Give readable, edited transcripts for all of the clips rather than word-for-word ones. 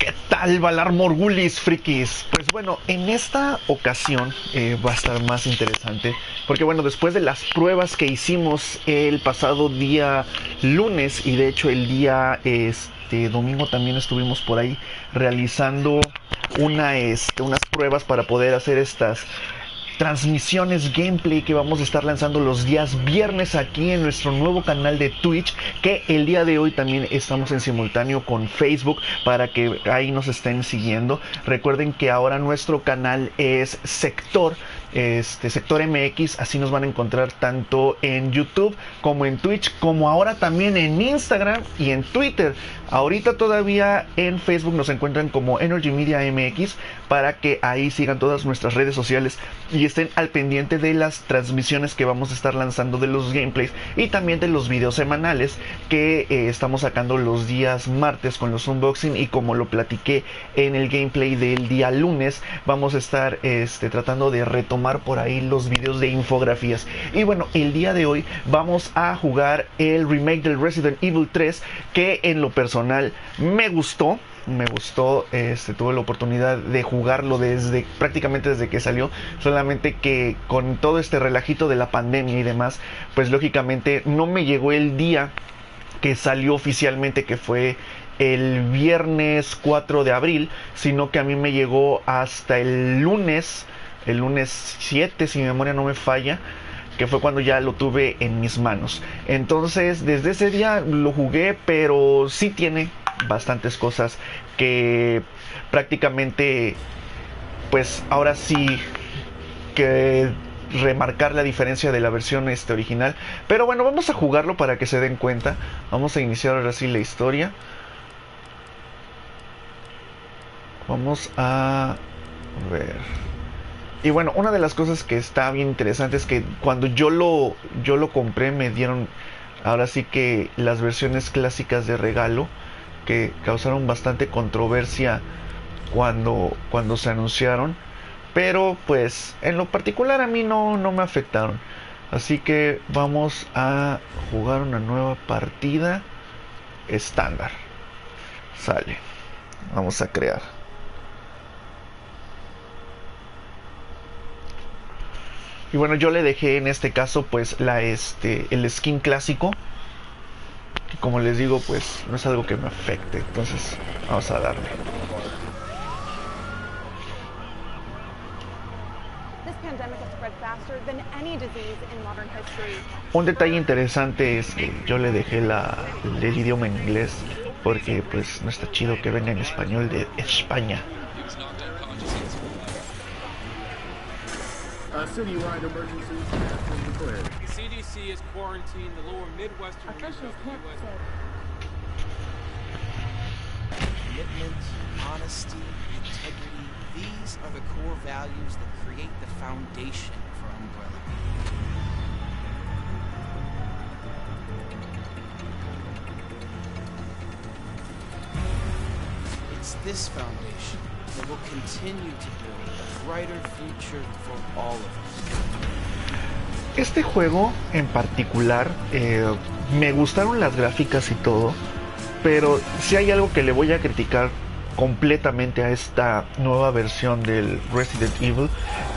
¿Qué tal, Valar Morgulis, frikis? Pues bueno, en esta ocasión va a estar más interesante porque bueno, después de las pruebas que hicimos el pasado día lunes y de hecho el día domingo también estuvimos por ahí realizando unas pruebas para poder hacer estas transmisiones gameplay que vamos a estar lanzando los días viernes aquí en nuestro nuevo canal de Twitch, que el día de hoy también estamos en simultáneo con Facebook para que ahí nos estén siguiendo. Recuerden que ahora nuestro canal es Sector MX, así nos van a encontrar tanto en YouTube como en Twitch, como ahora también en Instagram y en Twitter. Ahorita todavía en Facebook nos encuentran como Energy Media MX, para que ahí sigan todas nuestras redes sociales y estén al pendiente de las transmisiones que vamos a estar lanzando, de los gameplays y también de los videos semanales que estamos sacando los días martes con los unboxing. Y como lo platiqué en el gameplay del día lunes, vamos a estar tratando de retomar por ahí los videos de infografías. Y bueno, el día de hoy vamos a jugar el remake del Resident Evil 3, que en lo personal me gustó, tuve la oportunidad de jugarlo prácticamente desde que salió, solamente que con todo este relajito de la pandemia y demás, pues lógicamente no me llegó el día que salió oficialmente, que fue el viernes 4 de abril, sino que a mí me llegó hasta el lunes 7, si mi memoria no me falla, que fue cuando ya lo tuve en mis manos. Entonces, desde ese día lo jugué, pero sí tiene bastantes cosas que prácticamente, pues ahora sí que remarcar la diferencia de la versión original. Pero bueno, vamos a jugarlo para que se den cuenta. Vamos a iniciar ahora sí la historia. Vamos a ver. Y bueno, una de las cosas que está bien interesante es que cuando yo lo compré, me dieron ahora sí que las versiones clásicas de regalo, que causaron bastante controversia cuando se anunciaron, pero pues en lo particular a mí no me afectaron. Así que vamos a jugar una nueva partida estándar. Sale. Vamos a crear. Y bueno, yo le dejé en este caso pues el skin clásico, que como les digo pues no es algo que me afecte. Entonces vamos a darle. Un detalle interesante es que yo le dejé el idioma en inglés, porque pues no está chido que venga en español de España. Citywide emergency has been declared. The CDC has quarantined the lower Midwestern region of the U.S. Commitment, honesty, integrity, these are the core values that create the foundation for Umbrella. It's this foundation that will continue to build. Este juego en particular, me gustaron las gráficas y todo, pero si hay algo que le voy a criticar completamente a esta nueva versión del Resident Evil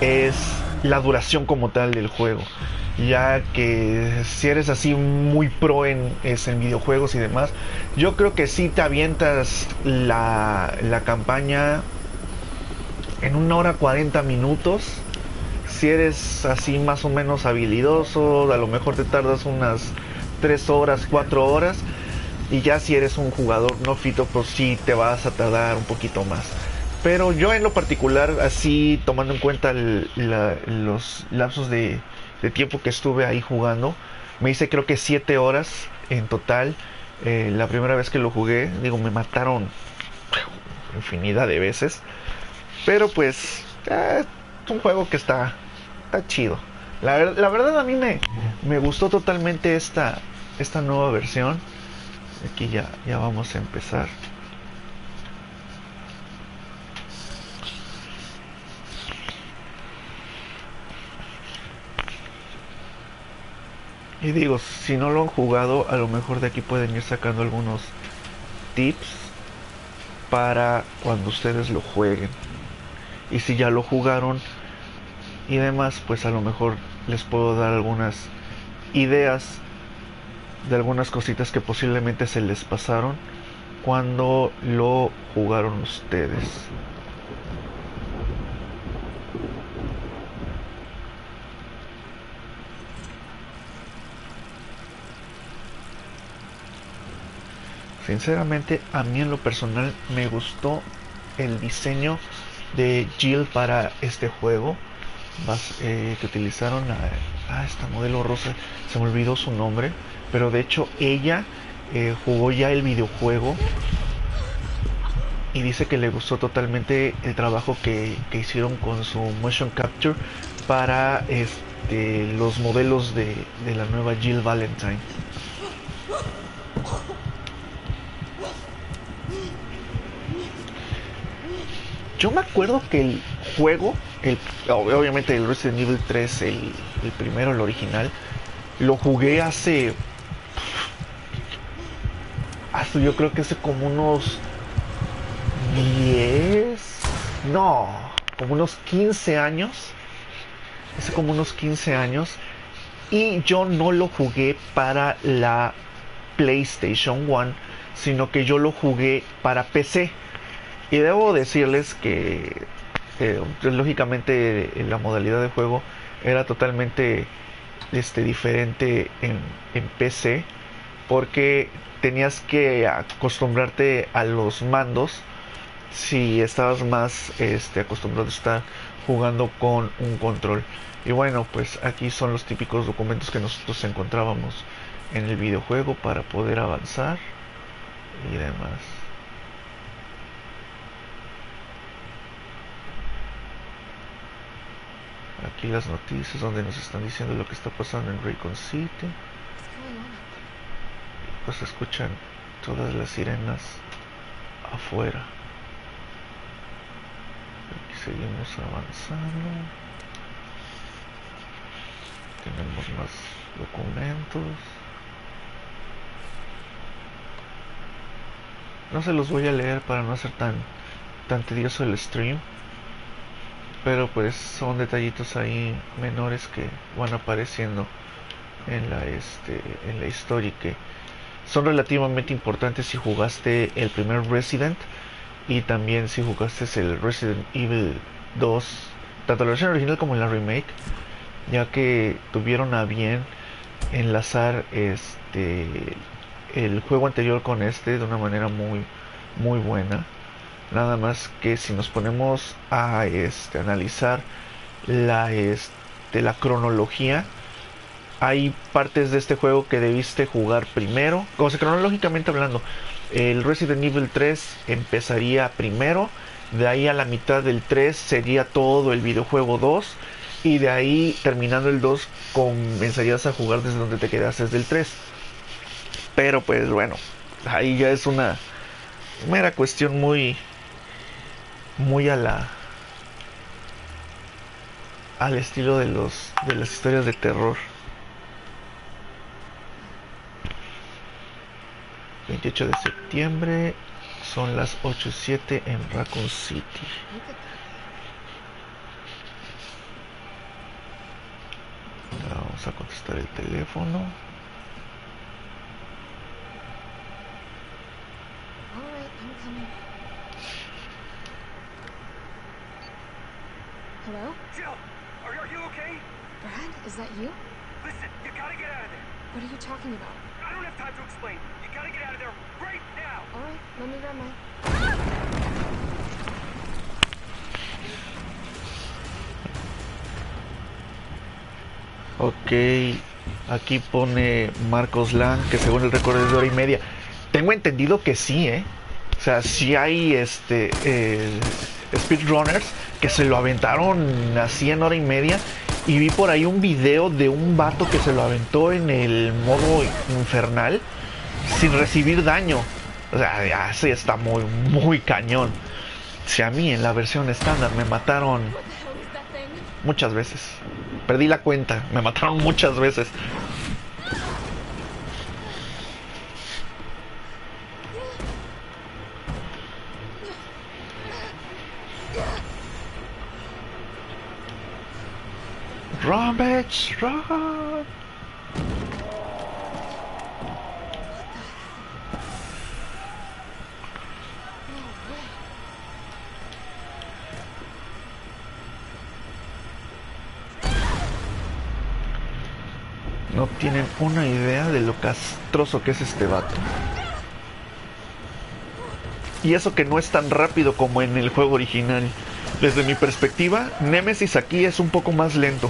es la duración como tal del juego, ya que si eres así muy pro en videojuegos y demás, yo creo que si te avientas la campaña en 1 hora 40 minutos, si eres así más o menos habilidoso, a lo mejor te tardas unas 3 horas, 4 horas, y ya si eres un jugador neófito, pues sí te vas a tardar un poquito más. Pero yo en lo particular, así tomando en cuenta los lapsos de tiempo que estuve ahí jugando, me hice creo que 7 horas en total. La primera vez que lo jugué, digo, me mataron infinidad de veces. Pero pues es un juego que está chido. La verdad a mí me gustó totalmente esta nueva versión. Aquí ya vamos a empezar. Y digo, si no lo han jugado, a lo mejor de aquí pueden ir sacando algunos tips. para cuando ustedes lo jueguen. Y si ya lo jugaron y demás, pues a lo mejor les puedo dar algunas ideas de algunas cositas que posiblemente se les pasaron cuando lo jugaron ustedes. Sinceramente, a mí en lo personal me gustó el diseño de Jill para este juego. Que utilizaron a esta modelo rosa, se me olvidó su nombre, pero de hecho ella jugó ya el videojuego y dice que le gustó totalmente el trabajo que hicieron con su motion capture para los modelos de la nueva Jill Valentine. Yo me acuerdo que el juego, obviamente el Resident Evil 3, el primero, el original, lo jugué hace yo creo que hace como unos 15 años. Hace como unos 15 años. Y yo no lo jugué para la PlayStation 1, sino que yo lo jugué para PC. Y debo decirles que lógicamente la modalidad de juego era totalmente diferente en PC, porque tenías que acostumbrarte a los mandos si estabas más acostumbrado a estar jugando con un control. Y bueno, pues aquí son los típicos documentos que nosotros encontrábamos en el videojuego para poder avanzar y demás. Aquí las noticias donde nos están diciendo lo que está pasando en Raccoon City. Pues escuchan todas las sirenas afuera. Aquí seguimos avanzando. Tenemos más documentos. No se los voy a leer para no hacer tan tedioso el stream, pero pues son detallitos ahí menores que van apareciendo en la historia y que son relativamente importantes si jugaste el primer Resident y también si jugaste el Resident Evil 2, tanto la versión original como la remake, ya que tuvieron a bien enlazar el juego anterior con de una manera muy buena. Nada más que si nos ponemos a analizar la cronología, hay partes de este juego que debiste jugar primero. O sea, cronológicamente hablando, el Resident Evil 3 empezaría primero, de ahí a la mitad del 3 sería todo el videojuego 2, y de ahí terminando el 2 comenzarías a jugar desde donde te quedaste desde el 3. Pero pues bueno, ahí ya es una mera cuestión muy al estilo de las historias de terror. 28 de septiembre, son las 8:07 en Raccoon City. Ahora vamos a contestar el teléfono. Hello? Jill, are you okay? Brad, is that you? Listen, you gotta get out of there. What are you talking about? I don't have time to explain. You gotta get out of there right now. All right, let me grab mine. Ok, aquí pone Marcos Lang que según el recorrido es de hora y media. Tengo entendido que sí, o sea, sí hay speedrunners que se lo aventaron así en hora y media, y vi por ahí un video de un vato que se lo aventó en el modo infernal sin recibir daño. O sea, ya sí está muy cañón. Si a mí en la versión estándar me mataron muchas veces, perdí la cuenta, me mataron muchas veces. Run, bitch, run! No tienen una idea de lo castroso que es este vato. Y eso que no es tan rápido como en el juego original. Desde mi perspectiva, Nemesis aquí es un poco más lento.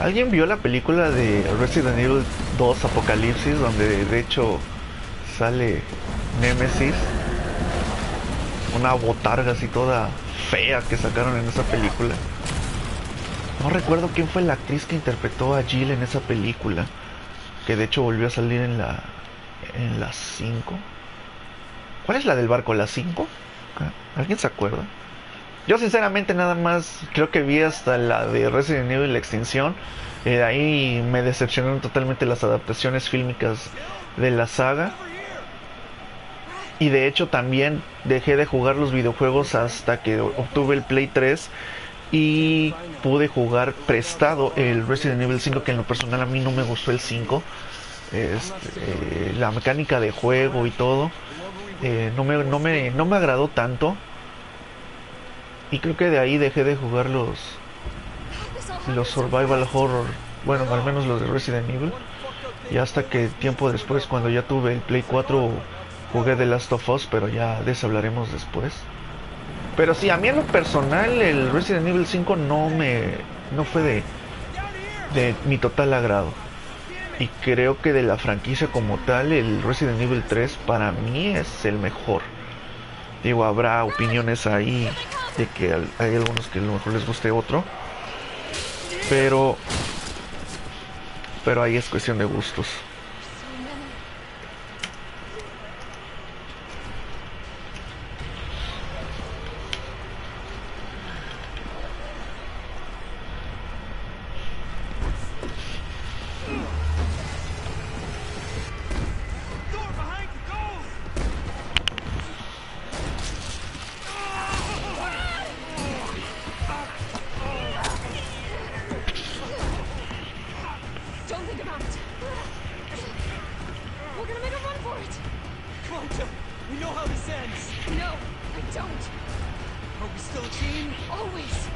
¿Alguien vio la película de Resident Evil 2 Apocalipsis, donde de hecho sale Nemesis? Una botarga así toda fea que sacaron en esa película. No recuerdo quién fue la actriz que interpretó a Jill en esa película, que de hecho volvió a salir en la 5. ¿Cuál es la del barco? ¿La 5? ¿Alguien se acuerda? Yo sinceramente nada más creo que vi hasta la de Resident Evil Extinción. Ahí me decepcionaron totalmente las adaptaciones fílmicas de la saga. Y de hecho también dejé de jugar los videojuegos hasta que obtuve el Play 3. Y pude jugar prestado el Resident Evil 5, que en lo personal a mí no me gustó el 5. La mecánica de juego y todo no me agradó tanto. Y creo que de ahí dejé de jugar los survival horror, bueno, al menos los de Resident Evil. Y hasta que tiempo después, cuando ya tuve el Play 4, jugué The Last of Us, pero ya de eso hablaremos después. Pero sí, a mí en lo personal el Resident Evil 5 no fue de mi total agrado. Y creo que de la franquicia como tal, el Resident Evil 3 para mí es el mejor. Digo, habrá opiniones ahí de que hay algunos que a lo mejor les guste otro, pero ahí es cuestión de gustos.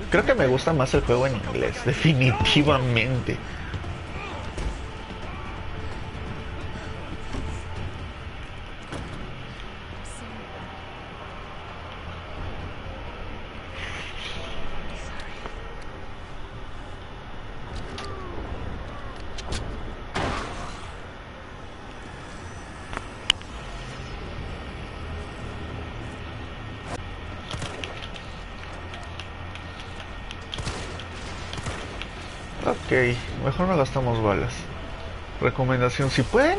Creo que me gusta más el juego en inglés, definitivamente. Ok, mejor no gastamos balas. Recomendación, si pueden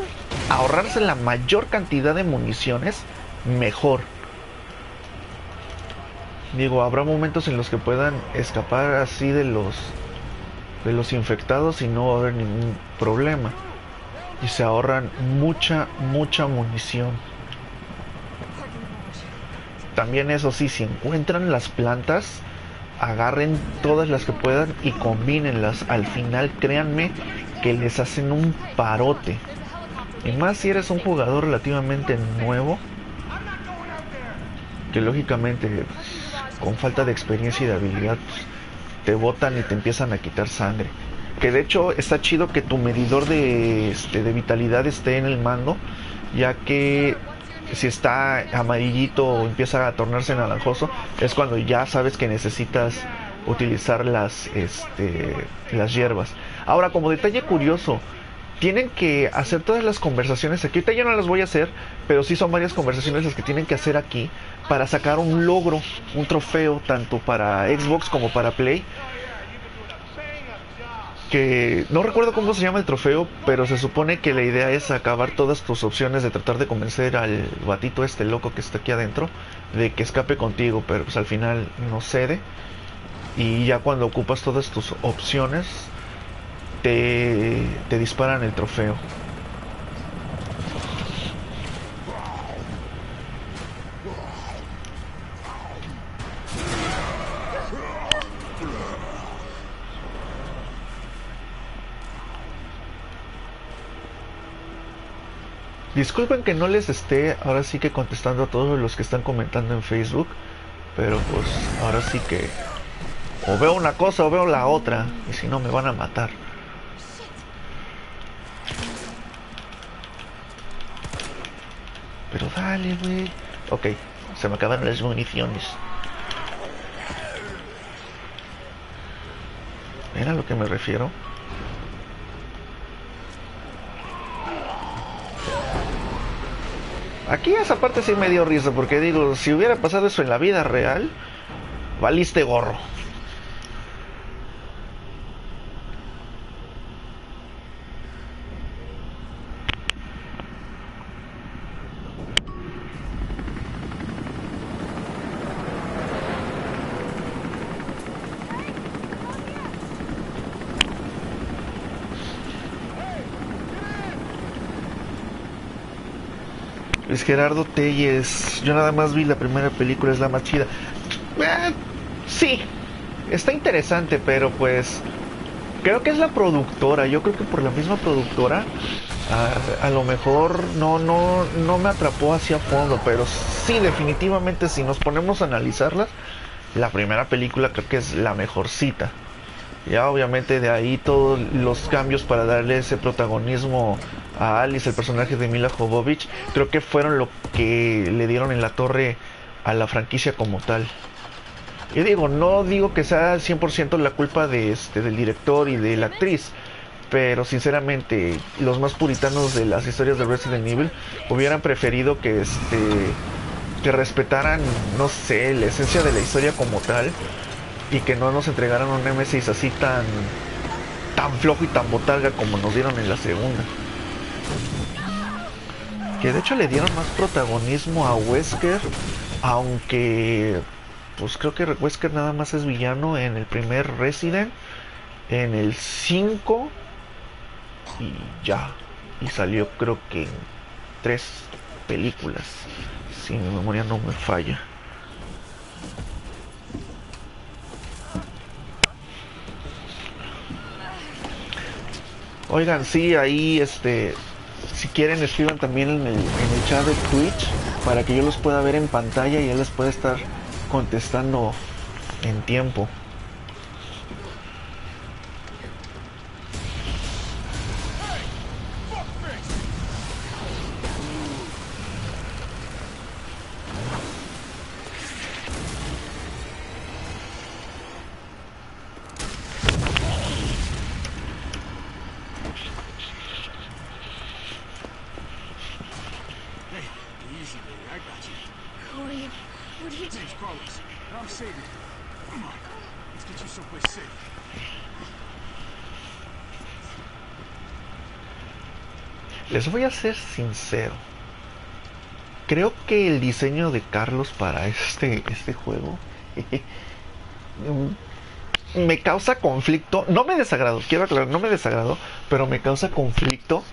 ahorrarse la mayor cantidad de municiones, mejor. Digo, habrá momentos en los que puedan escapar así de los infectados y no va a haber ningún problema. Y se ahorran mucha munición. También eso sí, si encuentran las plantas, agarren todas las que puedan y combínenlas. Al final, créanme que les hacen un parote. Y más si eres un jugador relativamente nuevo, que lógicamente pues, con falta de experiencia y de habilidad pues, te botan y te empiezan a quitar sangre. Que de hecho está chido que tu medidor de vitalidad esté en el mando, ya que si está amarillito o empieza a tornarse naranjoso, es cuando ya sabes que necesitas utilizar las hierbas. Ahora, como detalle curioso, tienen que hacer todas las conversaciones aquí. Ahorita ya no las voy a hacer, pero sí son varias conversaciones las que tienen que hacer aquí para sacar un logro, un trofeo, tanto para Xbox como para Play. Que no recuerdo cómo se llama el trofeo, pero se supone que la idea es acabar todas tus opciones de tratar de convencer al batito este loco que está aquí adentro de que escape contigo, pero pues al final no cede. Y ya cuando ocupas todas tus opciones, te disparan el trofeo. Disculpen que no les esté ahora sí que contestando a todos los que están comentando en Facebook, pero pues ahora sí que o veo una cosa o veo la otra, y si no me van a matar. Pero dale, güey. Ok, se me acabaron las municiones. Era a lo que me refiero. Aquí esa parte sí me dio risa, porque digo, si hubiera pasado eso en la vida real, valiste gorro. Gerardo Telles, yo nada más vi la primera película, es la más chida. Sí, está interesante, pero pues creo que es la productora. Yo creo que por la misma productora a lo mejor no me atrapó hacia fondo, pero sí, definitivamente si nos ponemos a analizarlas, la primera película creo que es la mejorcita. Ya obviamente de ahí todos los cambios para darle ese protagonismo a Alice, el personaje de Mila Jovovich, creo que fueron lo que le dieron en la torre a la franquicia como tal. Y digo, no digo que sea 100% la culpa de del director y de la actriz, pero sinceramente los más puritanos de las historias de Resident Evil hubieran preferido que que respetaran, no sé, la esencia de la historia como tal, y que no nos entregaran un Nemesis así tan flojo y tan botarga como nos dieron en la segunda. Que de hecho le dieron más protagonismo a Wesker, aunque pues creo que Wesker nada más es villano en el primer Resident, en el 5 y ya, y salió creo que en 3 películas, si mi memoria no me falla. Oigan, sí, ahí si quieren escriban también en el chat de Twitch para que yo los pueda ver en pantalla y él les pueda estar contestando en tiempo. Les voy a ser sincero, creo que el diseño de Carlos para este juego me causa conflicto. No me desagrado, quiero aclarar, no me desagrado, pero me causa conflicto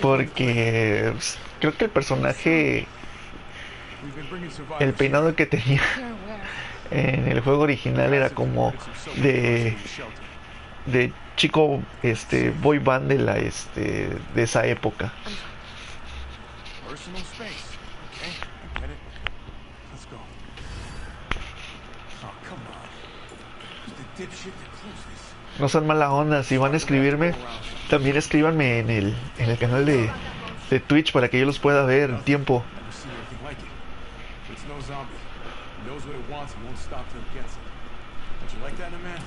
porque creo que el personaje, el peinado que tenía en el juego original era como de chico boy band de la de esa época. No sean mala onda, si van a escribirme también escríbanme en el canal de Twitch para que yo los pueda ver en tiempo. that in a minute.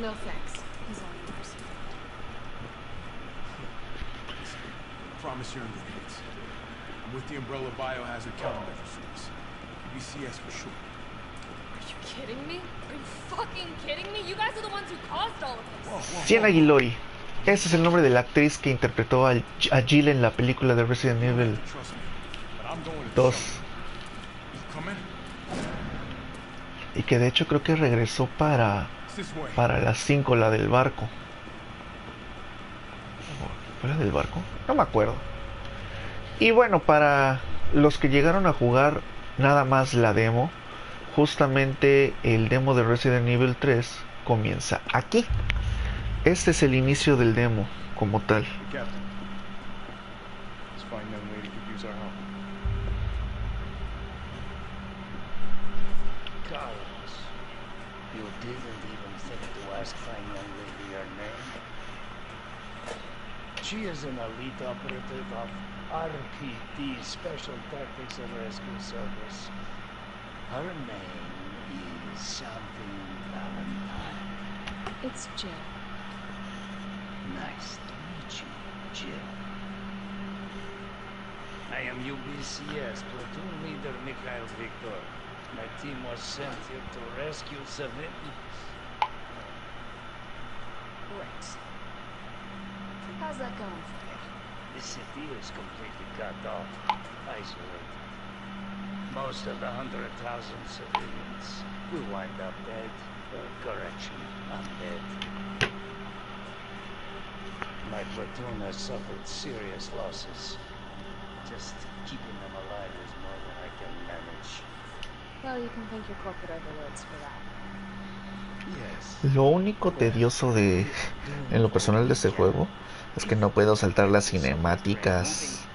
No thanks. He's all yours. I promise you're in good hands. I'm with the Umbrella Biohazard Countermeasures Force. UBCS for short. Are you kidding me? Are you fucking kidding me? You guys are the ones who caused all of this. Sienna Guillory. Ese es el nombre de la actriz que interpretó a Jill en la película de Resident Evil 2. Y que de hecho creo que regresó para las 5, la del barco. ¿Fue la del barco? No me acuerdo. Y bueno, para los que llegaron a jugar nada más la demo, justamente el demo de Resident Evil 3 comienza aquí. Este es el inicio del demo como tal. She is an elite operative of RPD, Special Tactics and Rescue Service. Her name is something Valentine. It's Jill. Nice to meet you, Jill. I am UBCS platoon leader Mikhail Viktor. My team was sent here to rescue civilians. Right. How's that going for you? The city is completely cut off, isolated. Most of the 100,000 civilians will wind up dead, or correction, undead. My platoon has suffered serious losses. Just keeping them alive is more than I can manage. Well, you can thank your corporate overlords for that. Lo único tedioso en lo personal de este juego es que no puedo saltar las cinemáticas.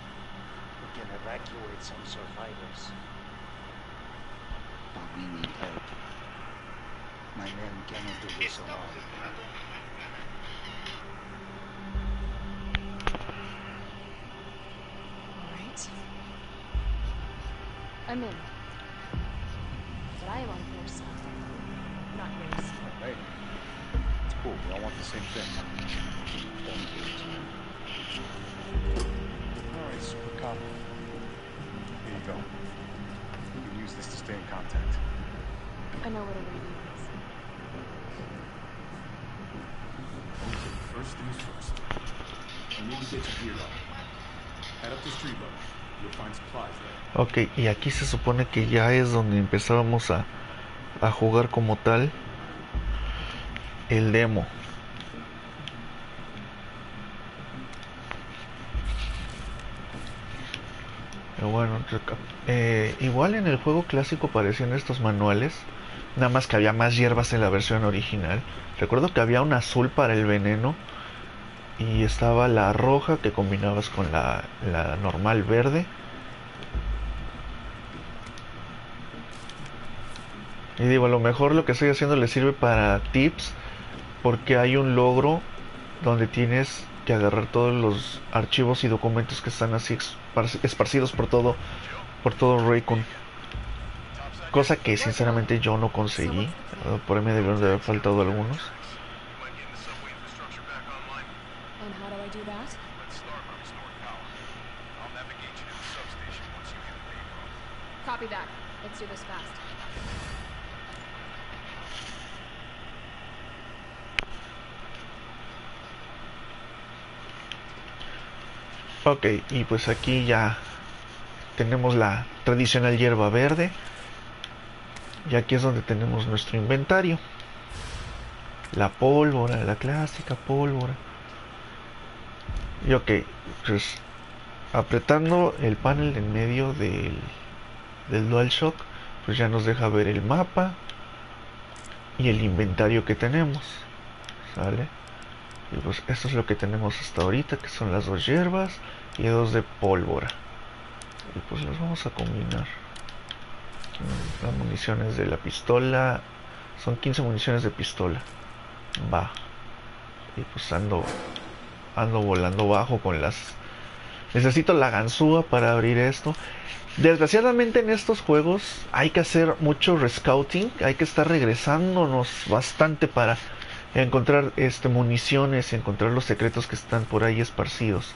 Ok, y aquí se supone que ya es donde empezábamos a jugar como tal el demo. Pero bueno, igual en el juego clásico aparecían estos manuales, nada más que había más hierbas en la versión original. Recuerdo que había una azul para el veneno y estaba la roja que combinabas con la normal verde. Y digo, a lo mejor lo que estoy haciendo le sirve para tips, porque hay un logro donde tienes que agarrar todos los archivos y documentos que están así esparcidos por todo Raccoon. Cosa que sinceramente yo no conseguí. Por ahí me debieron de haber faltado algunos. Ok, y pues aquí ya tenemos la tradicional hierba verde. Y aquí es donde tenemos nuestro inventario. La pólvora, la clásica pólvora. Y ok, pues apretando el panel en medio del DualShock, pues ya nos deja ver el mapa y el inventario que tenemos. ¿Sale? Y pues esto es lo que tenemos hasta ahorita, que son las dos hierbas y dos de pólvora. Y pues las vamos a combinar. Las municiones de la pistola. Son 15 municiones de pistola. Va. Y pues ando volando bajo con las... Necesito la ganzúa para abrir esto. Desgraciadamente en estos juegos hay que hacer mucho rescouting, hay que estar regresándonos bastante para encontrar municiones, encontrar los secretos que están por ahí esparcidos.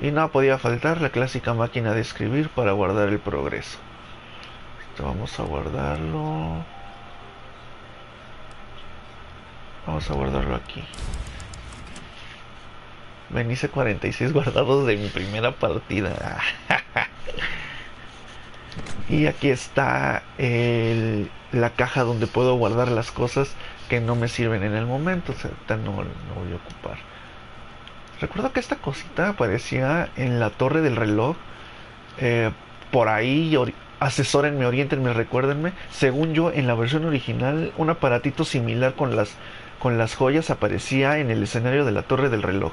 Y no podía faltar la clásica máquina de escribir para guardar el progreso. Esto vamos a guardarlo. Vamos a guardarlo aquí. Me hice 46 guardados de mi primera partida. Y aquí está la caja donde puedo guardar las cosas que no me sirven en el momento. O sea, no voy a ocupar. Recuerdo que esta cosita aparecía en la torre del reloj. Por ahí, asesórenme, oriéntenme, recuérdenme. Según yo, en la versión original, un aparatito similar con las joyas aparecía en el escenario de la torre del reloj.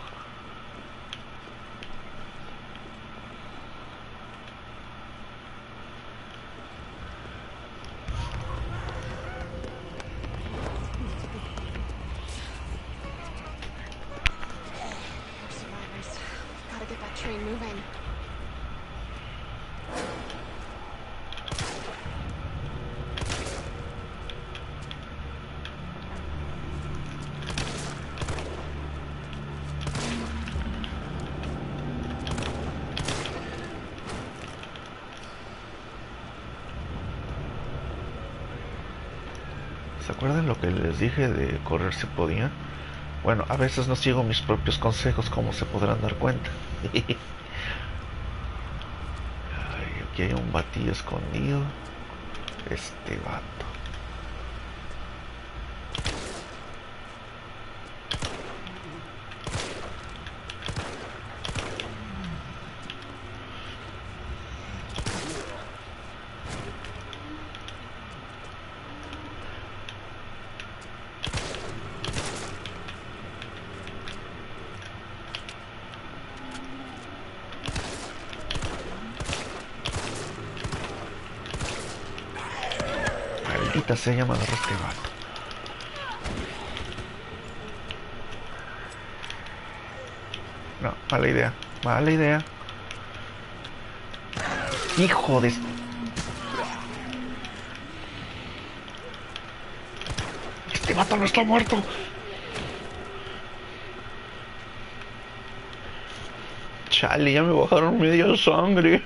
Dije de correr se podía. Bueno, a veces no sigo mis propios consejos, como se podrán dar cuenta. Ay, aquí hay un batillo escondido. Este vato. Se llama de este vato. No, mala idea. Mala idea. Hijo de... Este vato no está muerto. Chale, ya me bajaron medio sangre.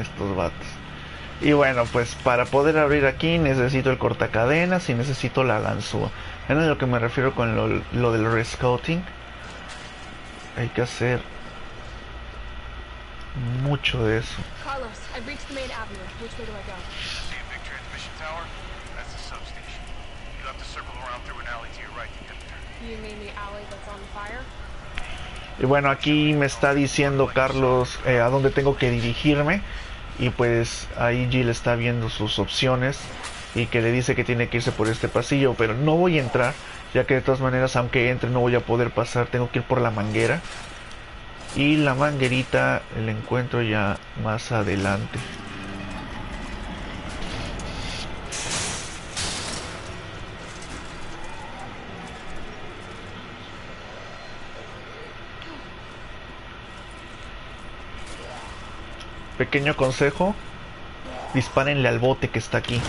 Estos vatos. Y bueno, pues para poder abrir aquí necesito el cortacadenas y necesito la ganzúa. Es a lo que me refiero con lo del rescouting. Hay que hacer mucho de eso. Carlos, I've reached the main avenue. Which way do I go? See a big transmission tower? That's the substation. You'll have to circle around through an alley to your right to get there. You mean the alley that's on fire? Y bueno, aquí me está diciendo Carlos a dónde tengo que dirigirme. Y pues ahí Jill está viendo sus opciones y que le dice que tiene que irse por este pasillo. Pero no voy a entrar, ya que de todas maneras, aunque entre, no voy a poder pasar. Tengo que ir por la manguera. Y la manguerita la encuentro ya más adelante. Pequeño consejo, dispárenle al bote que está aquí.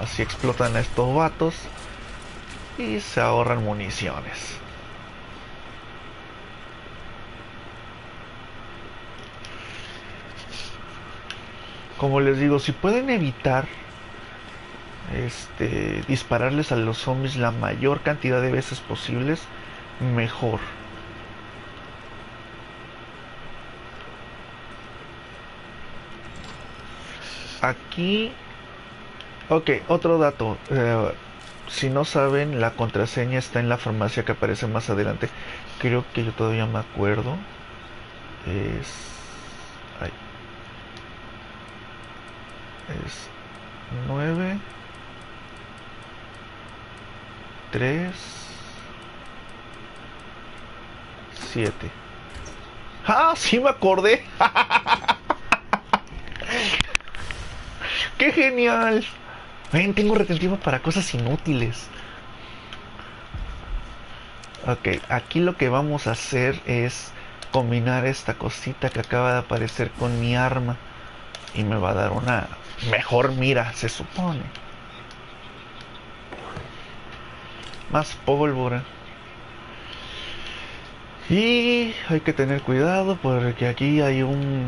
Así explotan a estos vatos y se ahorran municiones. Como les digo, si pueden evitar dispararles a los zombies la mayor cantidad de veces posibles, mejor. Aquí, ok, otro dato, si no saben, la contraseña está en la farmacia que aparece más adelante. Creo que yo todavía me acuerdo. Es 9 3 7. ¡Ah! ¡Sí me acordé! ¡Qué genial! Ven, tengo retentivos para cosas inútiles. Ok, aquí lo que vamos a hacer es combinar esta cosita que acaba de aparecer con mi arma. Y me va a dar una mejor mira, se supone. Más pólvora. Y hay que tener cuidado porque aquí hay un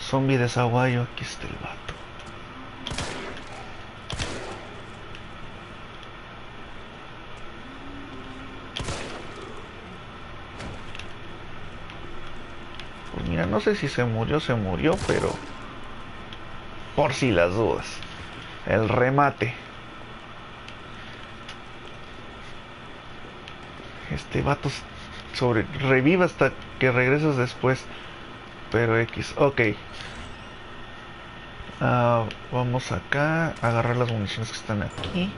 zombie de zaguayo. Aquí está el vato. Pues mira, no sé si se murió, pero por si las dudas. El remate. Este vato reviva hasta que regresas después. Pero X, ok. Vamos acá a agarrar las municiones que están aquí.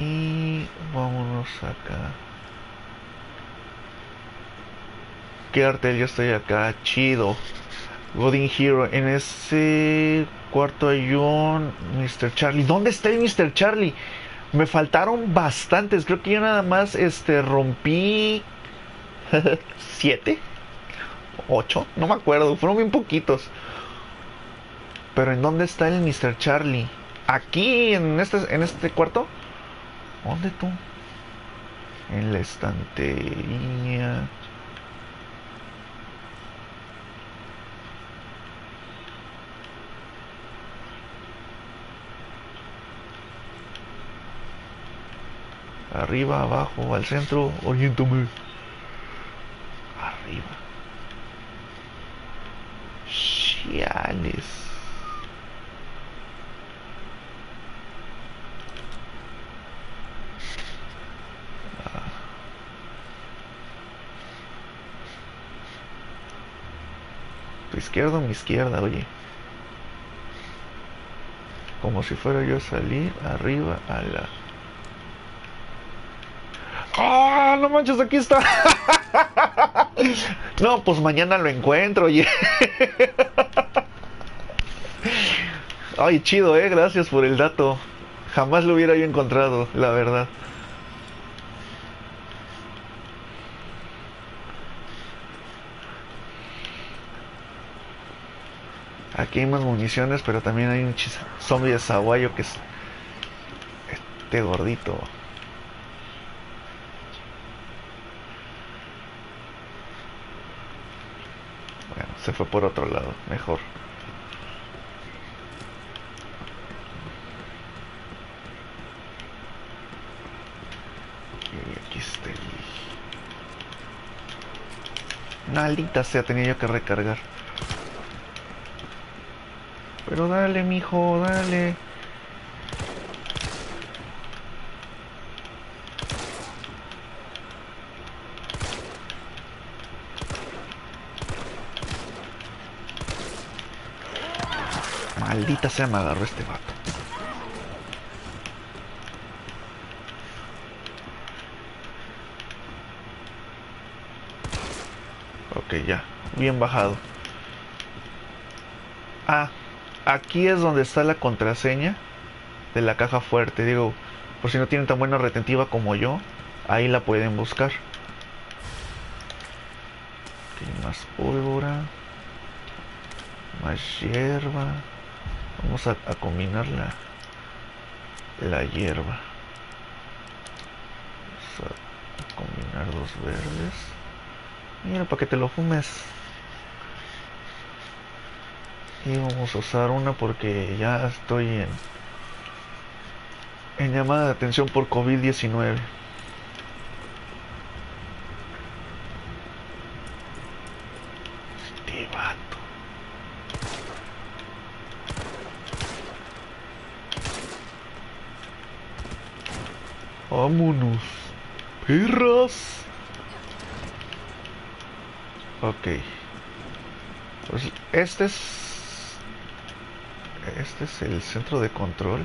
Y vámonos acá. Qué arte, yo estoy acá, chido. Godin Hero, en ese cuarto hay un Mr. Charlie. ¿Dónde está el Mr. Charlie? Me faltaron bastantes. Creo que yo nada más rompí 7, 8, no me acuerdo, fueron bien poquitos. Pero ¿en dónde está el Mr. Charlie? ¿Aquí? ¿En este cuarto? ¿Dónde tú? En la estantería. Arriba, abajo, al centro, oriéntame. Arriba. Chiales. Tu izquierda o mi izquierda, oye. Como si fuera yo a salir arriba a la... ¡Ah! ¡Oh, no manches! ¡Aquí está! No, pues mañana lo encuentro, oye. Ay, chido, gracias por el dato. Jamás lo hubiera yo encontrado, la verdad. Aquí hay más municiones, pero también hay un zombie de zaguayo que es... este gordito. Se fue por otro lado, mejor. Y aquí está el... Maldita sea, tenía yo que recargar. Pero dale, mijo, dale. Maldita sea, me agarró este vato. Ok, ya. Bien bajado. Ah, aquí es donde está la contraseña de la caja fuerte. Digo, por si no tienen tan buena retentiva como yo, ahí la pueden buscar. Ok, más pólvora. Más hierba. Vamos a combinar la hierba. Vamos a combinar los verdes. Mira, para que te lo fumes. Y vamos a usar una porque ya estoy en llamada de atención por COVID-19. Vámonos, perras. Ok. Pues este es el centro de control.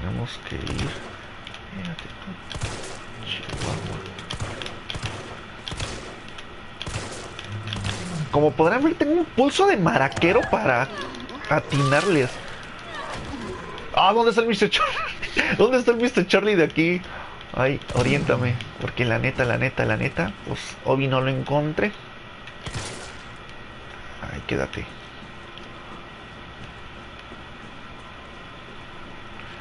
Tenemos que ir. Mírate tú. Chihuahua. Como podrán ver, tengo un pulso de maraquero para atinarles. Ah, ¿dónde está el Mr. Charlie? ¿Dónde está el Mr. Charlie de aquí? Ay, oriéntame, porque la neta, pues Obi no lo encontré. Ay, quédate.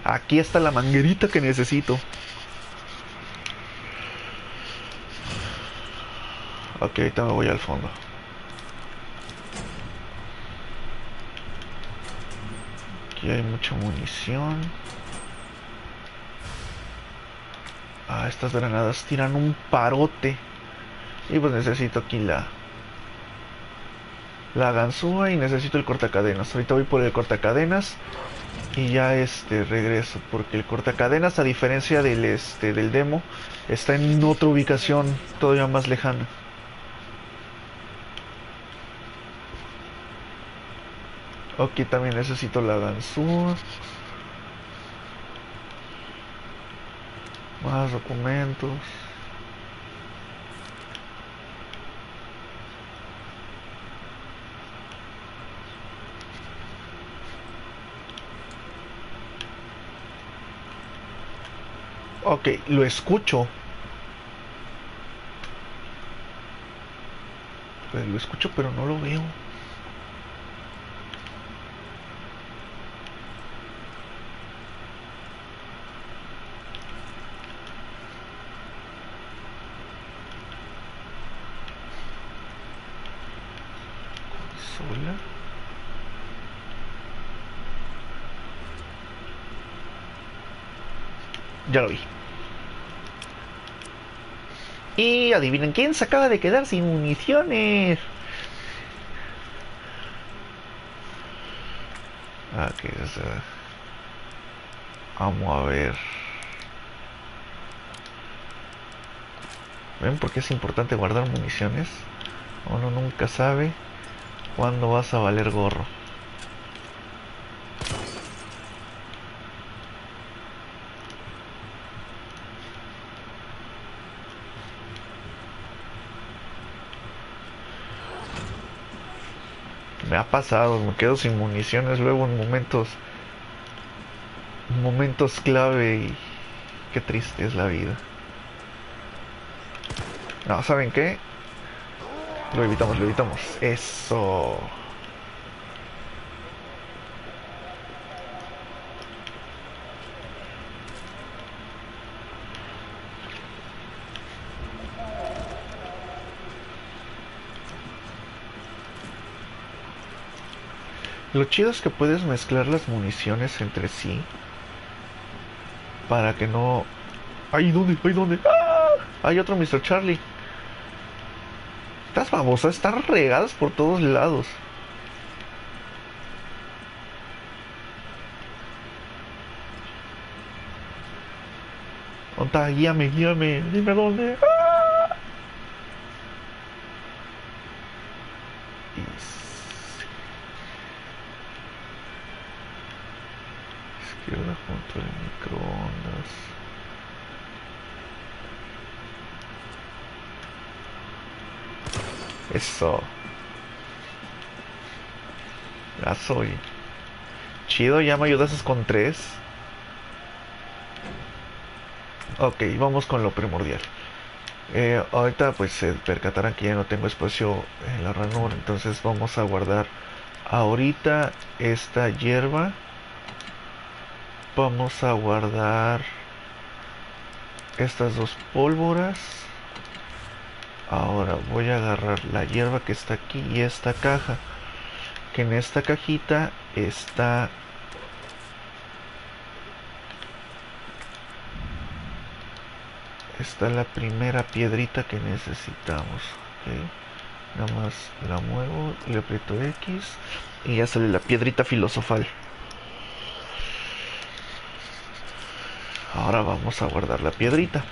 Aquí está la manguerita que necesito. Ok, ahorita me voy al fondo. Aquí hay mucha munición. Ah, estas granadas tiran un parote. Y pues necesito aquí la ganzúa y necesito el cortacadenas. Ahorita voy por el cortacadenas. Y ya regreso, porque el cortacadenas, a diferencia del demo, está en otra ubicación todavía más lejana. Ok, también necesito la ganzúa. Más documentos. Ok, lo escucho. Pues lo escucho, pero no lo veo. Ya lo vi. Y adivinen quién se acaba de quedar sin municiones. Ok, o sea, vamos a ver. ¿Ven por qué es importante guardar municiones? Uno nunca sabe cuándo vas a valer gorro. Me ha pasado, me quedo sin municiones luego en momentos clave y qué triste es la vida. No, ¿saben qué? Lo evitamos. Eso. Lo chido es que puedes mezclar las municiones entre sí para que no... ¡Ay, dónde! ¡Ay, dónde! ¡Ah! Hay otro Mr. Charlie. Estas babosas están regadas por todos lados. ¡Onta! ¡Guíame! ¡Dime dónde! ¡Ah! Junto al microondas. Eso. Ya soy. Chido, ya me ayudas con 3. Ok, vamos con lo primordial. Ahorita pues se percatarán que ya no tengo espacio en la ranura. Entonces vamos a guardar ahorita esta hierba. Vamos a guardar estas dos pólvoras. Ahora voy a agarrar la hierba que está aquí y esta caja. Que en esta cajita está la primera piedrita que necesitamos. ¿Okay? Nada más la muevo, le aprieto X y ya sale la piedrita filosofal. Ahora vamos a guardar la piedrita,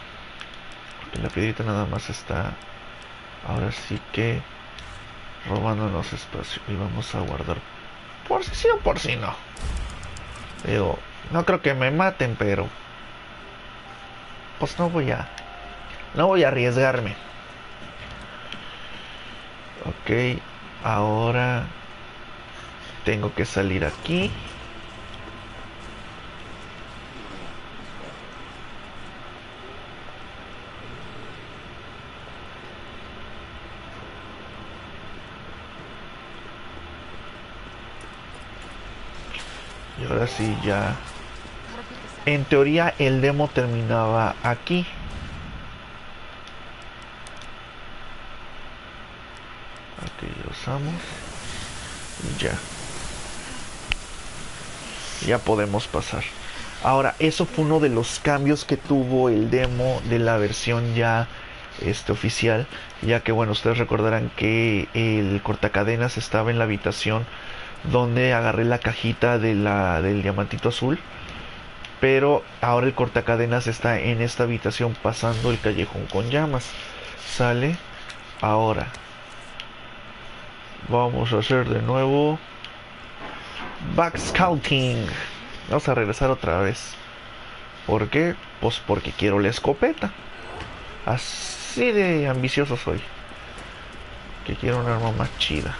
porque la piedrita nada más está ahora sí que robándonos espacio. Y vamos a guardar por si sí o por si no. Digo, no creo que me maten, pero pues no voy a arriesgarme. Ok, ahora Tengo que salir aquí. Y ahora sí ya. En teoría el demo terminaba aquí. Aquí lo usamos. Ya. Ya podemos pasar. Ahora, eso fue uno de los cambios que tuvo el demo de la versión ya oficial. Ya que, bueno, ustedes recordarán que el cortacadenas estaba en la habitación donde agarré la cajita de del diamantito azul. Pero ahora el cortacadenas está en esta habitación pasando el callejón con llamas. Sale. Ahora vamos a hacer de nuevo backscouting. Vamos a regresar otra vez. ¿Por qué? Pues porque quiero la escopeta. Así de ambicioso soy. Que quiero un arma más chida.